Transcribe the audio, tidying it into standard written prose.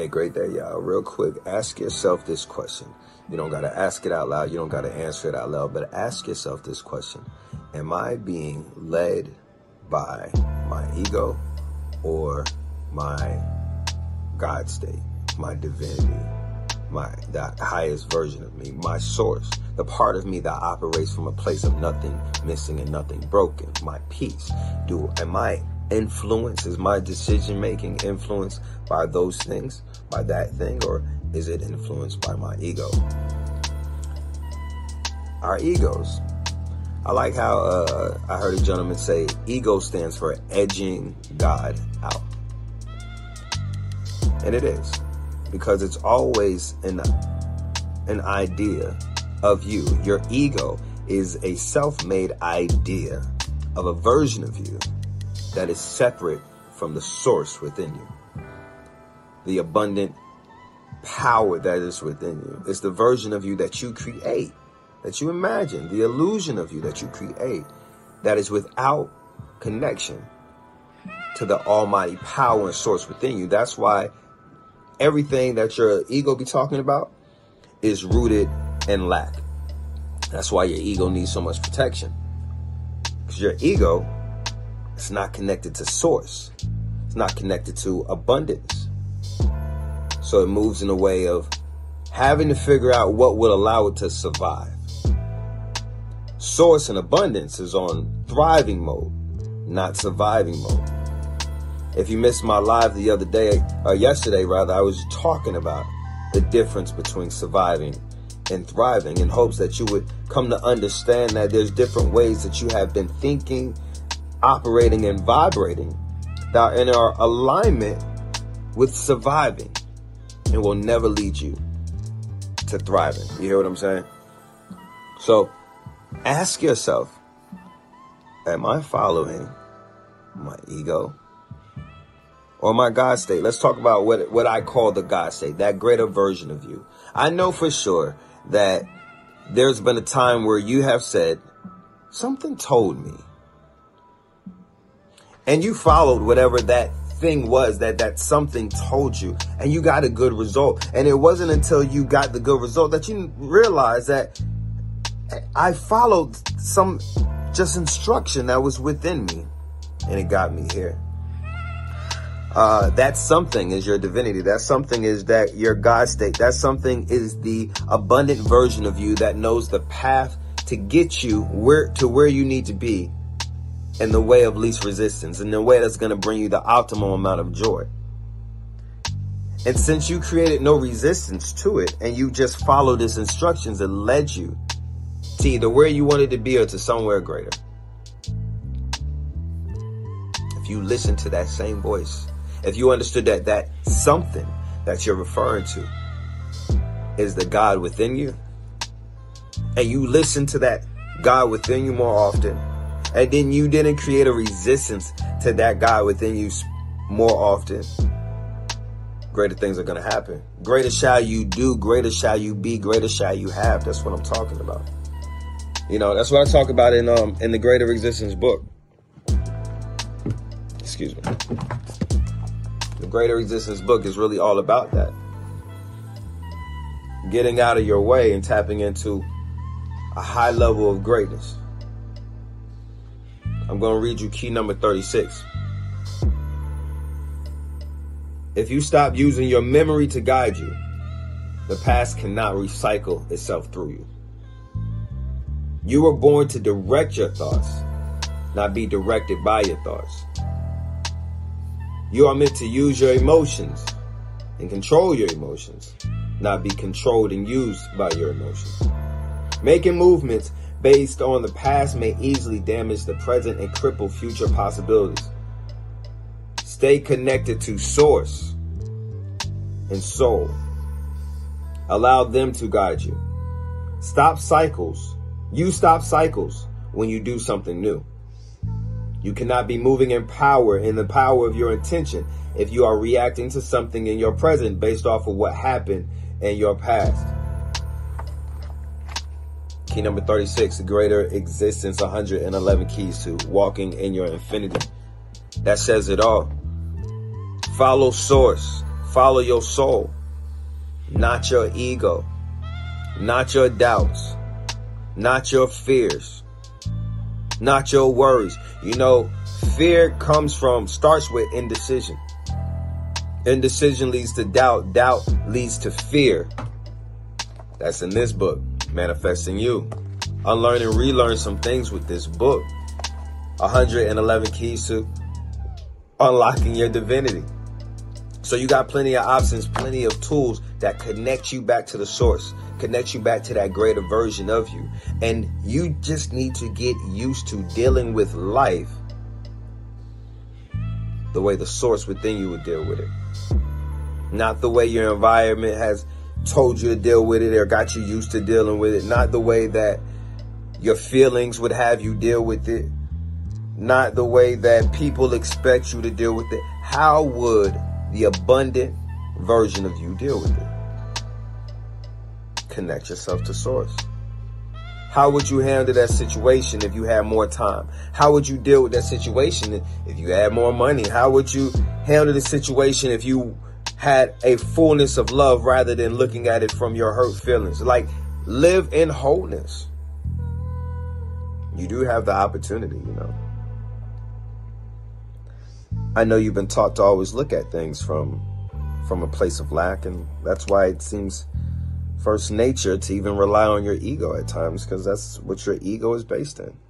Hey, great day, y'all. Real quick, ask yourself this question. You don't got to ask it out loud. You don't got to answer it out loud, but ask yourself this question. Am I being led by my ego or my God state, my divinity, the highest version of me, my source, the part of me that operates from a place of nothing missing and nothing broken, my peace? Am I influenced? Is my decision-making influenced by those things, by that thing, or is it influenced by my ego? Our egos. I like how I heard a gentleman say ego stands for edging God out. And it is, because it's always an idea of you. Your ego is a self-made idea of a version of you that is separate from the source within you, the abundant power that is within you. It's the version of you that you create, that you imagine, the illusion of you that you create, that is without connection to the almighty power and source within you. That's why everything that your ego be talking about is rooted in lack. That's why your ego needs so much protection, because your ego is not connected to source. It's not connected to abundance. So it moves in a way of having to figure out what will allow it to survive. Source and abundance is on thriving mode, not surviving mode. If you missed my live the other day, or yesterday rather, I was talking about the difference between surviving and thriving, in hopes that you would come to understand that there's different ways that you have been thinking, operating, and vibrating that are in our alignment with surviving and will never lead you to thriving. You hear what I'm saying? So ask yourself, am I following my ego or my God state? Let's talk about what I call the God state, that greater version of you. I know for sure that there's been a time where you have said, something told me. And you followed whatever that thing was that something told you, and you got a good result. And it wasn't until you got the good result that you realized that I followed some just instruction that was within me, and it got me here. That something is your divinity. That something is that your God state. That something is the abundant version of you that knows the path to get you to where you need to be, in the way of least resistance, in the way that's going to bring you the optimum amount of joy. And since you created no resistance to it, and you just followed its instructions, that led you to either where you wanted to be or to somewhere greater. If you listen to that same voice, if you understood that something that you're referring to is the God within you, and you listen to that God within you more often, and then you didn't create a resistance to that God within you more often, greater things are going to happen. Greater shall you do, greater shall you be, greater shall you have. That's what I'm talking about. You know, that's what I talk about in the Greater Existence book. Excuse me. The Greater Existence book is really all about that. Getting out of your way and tapping into a high level of greatness. I'm going to read you key number 36. If you stop using your memory to guide you, the past cannot recycle itself through you. You were born to direct your thoughts, not be directed by your thoughts. You are meant to use your emotions and control your emotions, not be controlled and used by your emotions. Making movements based on the past may easily damage the present and cripple future possibilities. Stay connected to source and soul. Allow them to guide you. Stop cycles. You stop cycles when you do something new. You cannot be moving in the power of your intention if you are reacting to something in your present based off of what happened in your past. Key number 36, Greater Existence, 111 keys to walking in your infinity. That says it all. Follow source, Follow your soul, not your ego, not your doubts, not your fears, not your worries. You know, fear starts with indecision. Indecision leads to doubt. Doubt leads to fear. That's in this book, Manifesting You. Unlearn and relearn some things with this book. 111 keys to unlocking your divinity. So you got plenty of options, plenty of tools that connect you back to the source, connect you back to that greater version of you. And you just need to get used to dealing with life the way the source within you would deal with it. Not the way your environment has told you to deal with it or got you used to dealing with it. Not the way that your feelings would have you deal with it. Not the way that people expect you to deal with it. How would the abundant version of you deal with it? Connect yourself to source. How would you handle that situation if you had more time? How would you deal with that situation if you had more money? How would you handle the situation if you had a fullness of love rather than looking at it from your hurt feelings? Like, live in wholeness. You do have the opportunity, you know. I know you've been taught to always look at things from a place of lack, and that's why it seems first nature to even rely on your ego at times, because that's what your ego is based in.